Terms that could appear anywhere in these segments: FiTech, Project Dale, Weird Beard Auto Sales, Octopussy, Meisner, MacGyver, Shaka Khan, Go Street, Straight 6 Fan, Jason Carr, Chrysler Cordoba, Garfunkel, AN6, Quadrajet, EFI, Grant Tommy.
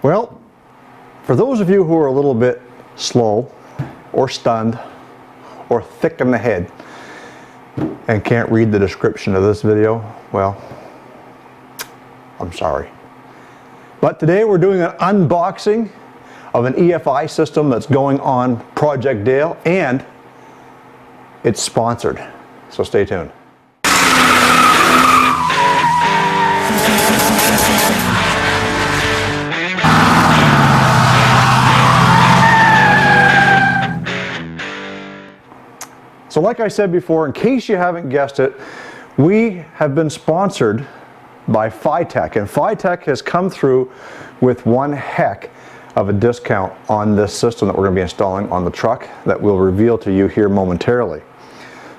Well, for those of you who are a little bit slow or stunned or thick in the head and can't read the description of this video, well, I'm sorry. But today we're doing an unboxing of an EFI system that's going on Project Dale, and it's sponsored, so stay tuned. So like I said before, in case you haven't guessed it, we have been sponsored by FiTech, and FiTech has come through with one heck of a discount on this system that we're going to be installing on the truck that we'll reveal to you here momentarily.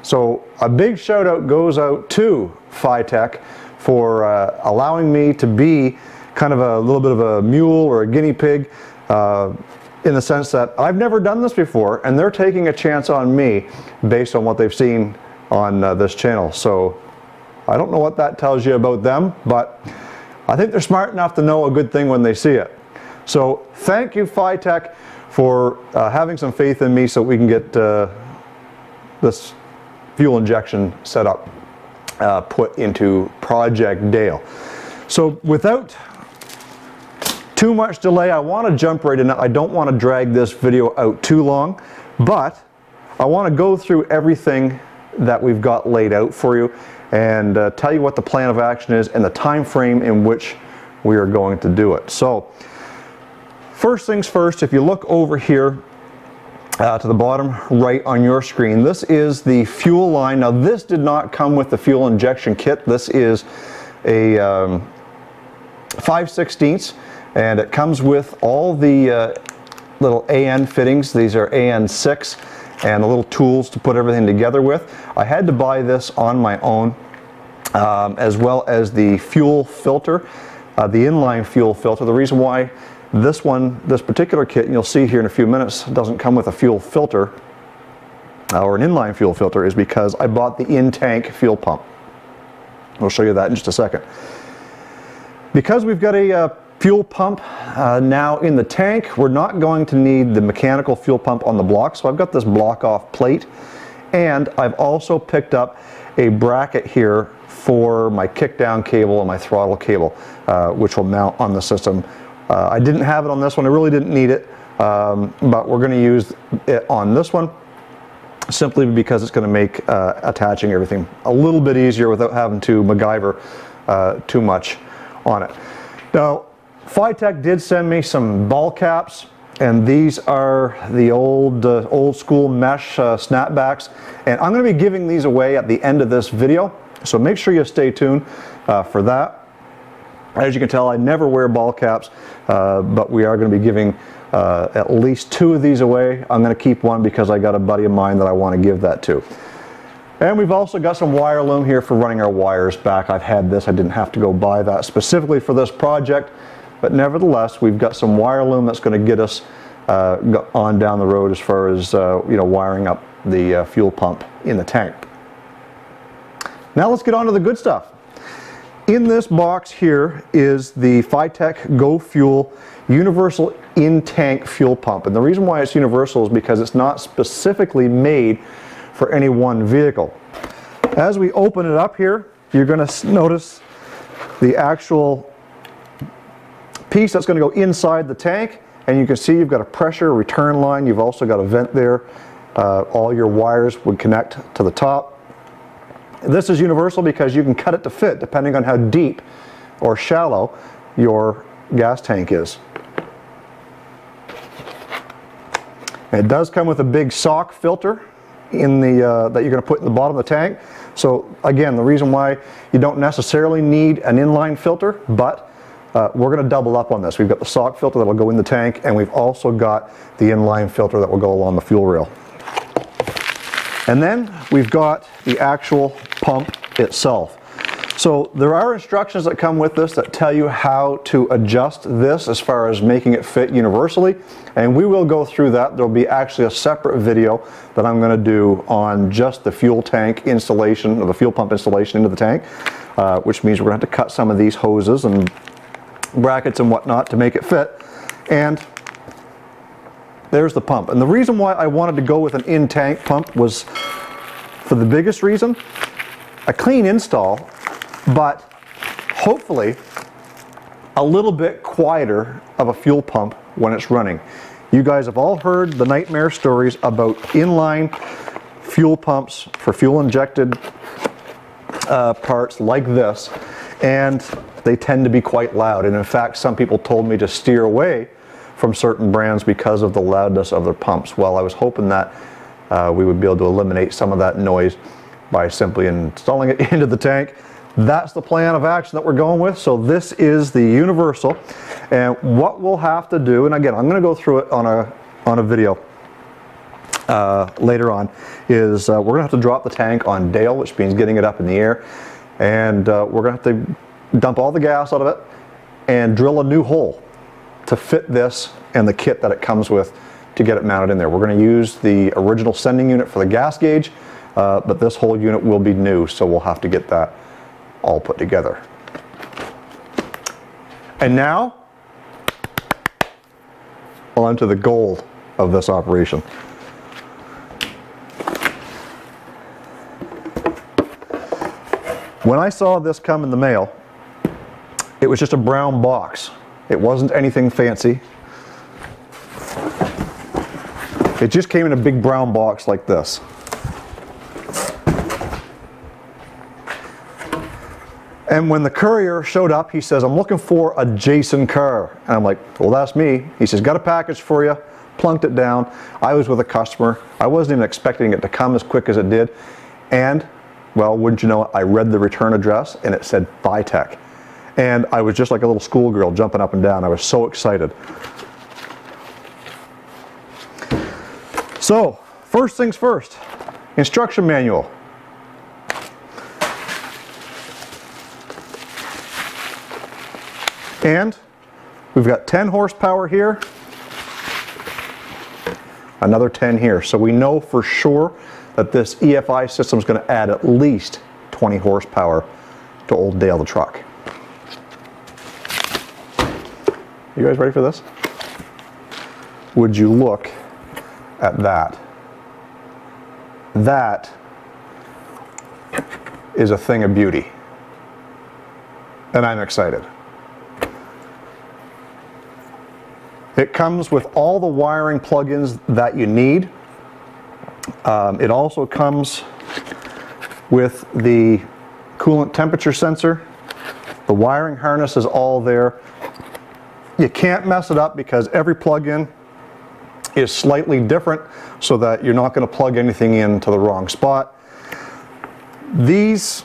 So a big shout out goes out to FiTech for allowing me to be kind of a little bit of a mule or a guinea pig in the sense that I've never done this before, and they're taking a chance on me based on what they've seen on this channel. So I don't know what that tells you about them, but I think they're smart enough to know a good thing when they see it. So thank you, FiTech, for having some faith in me so we can get this fuel injection set up, put into Project Dale. So without too much delay, I want to jump right in. I don't want to drag this video out too long, but I want to go through everything that we've got laid out for you and tell you what the plan of action is and the time frame in which we are going to do it. So, first things first, if you look over here to the bottom right on your screen, this is the fuel line. Now this did not come with the fuel injection kit. This is a 5/16, and it comes with all the little AN fittings. These are AN6 and the little tools to put everything together with. I had to buy this on my own, as well as the fuel filter, the inline fuel filter. The reason why this one, this particular kit, and you'll see here in a few minutes, doesn't come with a fuel filter or an inline fuel filter, is because I bought the in-tank fuel pump. I'll show you that in just a second. Because we've got a fuel pump now in the tank, we're not going to need the mechanical fuel pump on the block, so I've got this block off plate, and I've also picked up a bracket here for my kickdown cable and my throttle cable, which will mount on the system. I didn't have it on this one, I really didn't need it, but we're going to use it on this one simply because it's going to make attaching everything a little bit easier without having to MacGyver too much on it. Now, FiTech did send me some ball caps, and these are the old school mesh snapbacks, and I'm going to be giving these away at the end of this video, so make sure you stay tuned for that. As you can tell, I never wear ball caps, but we are going to be giving at least two of these away. I'm going to keep one because I got a buddy of mine that I want to give that to. And we've also got some wire loom here for running our wires back. I've had this, I didn't have to go buy that specifically for this project, but nevertheless, we've got some wire loom that's going to get us on down the road as far as you know, wiring up the fuel pump in the tank. Now let's get on to the good stuff. In this box here is the FiTech Go Fuel Universal In-Tank Fuel Pump. And the reason why it's universal is because it's not specifically made for any one vehicle. As we open it up here, you're going to notice the actual piece that's going to go inside the tank. And you can see you've got a pressure return line. You've also got a vent there. All your wires would connect to the top. This is universal because you can cut it to fit depending on how deep or shallow your gas tank is. And it does come with a big sock filter in the, that you're going to put in the bottom of the tank. So again, the reason why you don't necessarily need an inline filter, but we're going to double up on this. We've got the sock filter that will go in the tank, and we've also got the inline filter that will go along the fuel rail. And then we've got the actual pump itself. So there are instructions that come with this that tell you how to adjust this as far as making it fit universally, and we will go through that. There'll be actually a separate video that I'm going to do on just the fuel tank installation, or the fuel pump installation into the tank, which means we're going to have to cut some of these hoses and brackets and whatnot to make it fit. and there's the pump. And the reason why I wanted to go with an in-tank pump was for the biggest reason, a clean install, but hopefully a little bit quieter of a fuel pump when it's running. You guys have all heard the nightmare stories about inline fuel pumps for fuel injected parts like this, and they tend to be quite loud. And in fact, some people told me to steer away from certain brands because of the loudness of their pumps. Well, I was hoping that we would be able to eliminate some of that noise by simply installing it into the tank. That's the plan of action that we're going with. So this is the universal, and what we'll have to do, and again, I'm going to go through it on a video later on, is we're going to have to drop the tank on Dale, which means getting it up in the air, and we're going to have to dump all the gas out of it and drill a new hole to fit this and the kit that it comes with to get it mounted in there. We're going to use the original sending unit for the gas gauge, but this whole unit will be new, so we'll have to get that all put together. And now, on to the goal of this operation. When I saw this come in the mail, it was just a brown box. It wasn't anything fancy. It just came in a big brown box like this. And when the courier showed up, he says, "I'm looking for a Jason Carr." And I'm like, well, that's me. He says, "Got a package for you." Plunked it down. I was with a customer. I wasn't even expecting it to come as quick as it did. And, well, wouldn't you know it, I read the return address and it said FiTech. And I was just like a little schoolgirl jumping up and down. I was so excited. So, first things first, instruction manual. And we've got 10 horsepower here, another 10 here. So we know for sure that this EFI system is going to add at least 20 horsepower to old Dale the truck. You guys ready for this? Would you look at that? That is a thing of beauty. And I'm excited. It comes with all the wiring plugins that you need. It also comes with the coolant temperature sensor. The wiring harness is all there. You can't mess it up because every plug-in is slightly different so that you're not going to plug anything into the wrong spot. These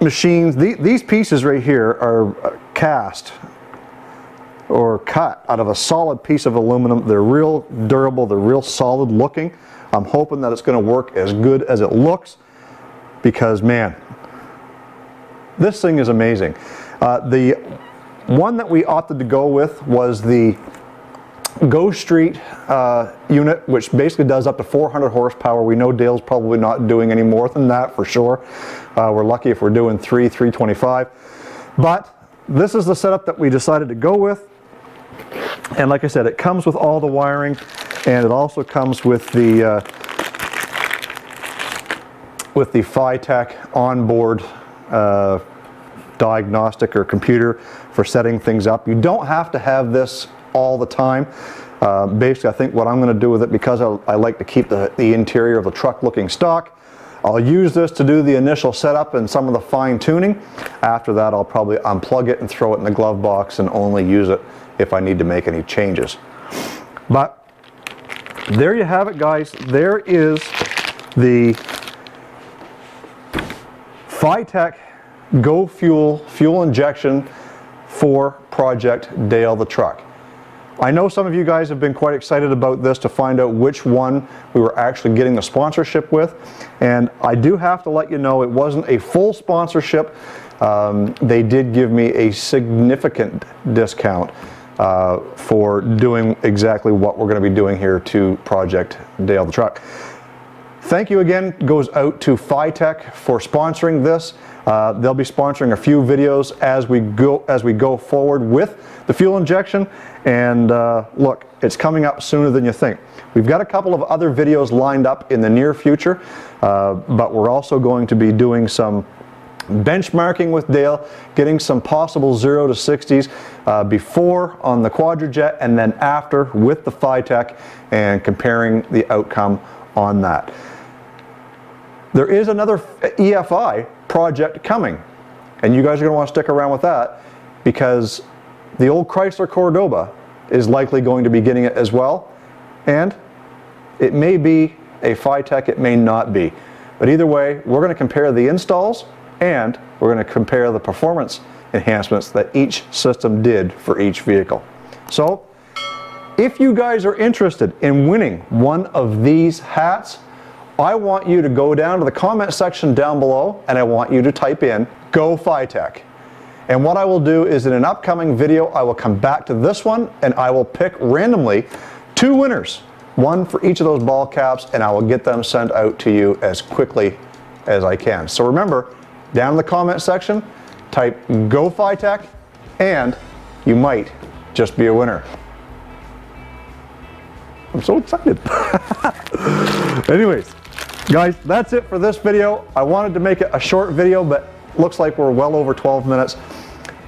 machines, these pieces right here are cast or cut out of a solid piece of aluminum. They're real durable, they're real solid looking. I'm hoping that it's going to work as good as it looks because, man, this thing is amazing. The one that we opted to go with was the Go Street unit, which basically does up to 400 horsepower. We know Dale's probably not doing any more than that for sure. We're lucky if we're doing 325. But this is the setup that we decided to go with. And like I said, it comes with all the wiring, and it also comes with the FiTech onboard diagnostic or computer for setting things up. You don't have to have this all the time. Basically, I think what I'm going to do with it, because I like to keep the interior of the truck looking stock, I'll use this to do the initial setup and some of the fine tuning. After that, I'll probably unplug it and throw it in the glove box and only use it if I need to make any changes. But there you have it, guys. There is the FiTech Go fuel injection for Project Dale the truck. I know some of you guys have been quite excited about this to find out which one we were actually getting the sponsorship with, and I do have to let you know it wasn't a full sponsorship. They did give me a significant discount for doing exactly what we're going to be doing here to Project Dale the truck. Thank you again goes out to FiTech for sponsoring this. They'll be sponsoring a few videos as we go forward with the fuel injection, and look, it's coming up sooner than you think. We've got a couple of other videos lined up in the near future, but we're also going to be doing some benchmarking with Dale, getting some possible 0 to 60s before on the Quadrajet and then after with the FiTech, and comparing the outcome on that. There is another EFI project coming, and you guys are going to want to stick around with that because the old Chrysler Cordoba is likely going to be getting it as well, and it may be a FiTech, it may not be. But either way, we're going to compare the installs, and we're going to compare the performance enhancements that each system did for each vehicle. So, if you guys are interested in winning one of these hats, I want you to go down to the comment section down below, and I want you to type in "Go FiTech." And what I will do is, in an upcoming video, I will come back to this one, and I will pick randomly 2 winners, one for each of those ball caps, and I will get them sent out to you as quickly as I can. So remember, down in the comment section, type "Go FiTech" and you might just be a winner. I'm so excited. Anyways, guys, that's it for this video. I wanted to make it a short video, but looks like we're well over 12 minutes.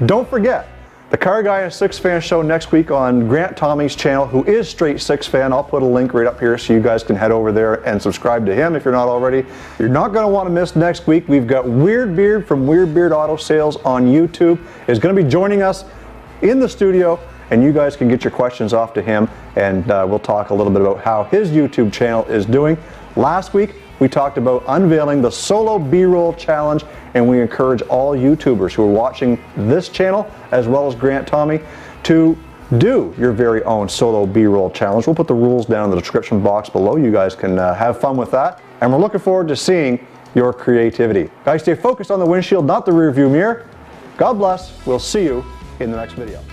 Don't forget, the Car Guy and 6 Fan show next week on Grant Tommy's channel, who is Straight 6 Fan. I'll put a link right up here so you guys can head over there and subscribe to him if you're not already. You're not going to want to miss next week. We've got Weird Beard from Weird Beard Auto Sales on YouTube is going to be joining us in the studio, and you guys can get your questions off to him, and we'll talk a little bit about how his YouTube channel is doing. Last week, we talked about unveiling the Solo B-Roll Challenge, and we encourage all YouTubers who are watching this channel, as well as Grant Tommy, to do your very own Solo B-Roll Challenge. We'll put the rules down in the description box below. You guys can have fun with that, and we're looking forward to seeing your creativity. Guys, stay focused on the windshield, not the rearview mirror. God bless. We'll see you in the next video.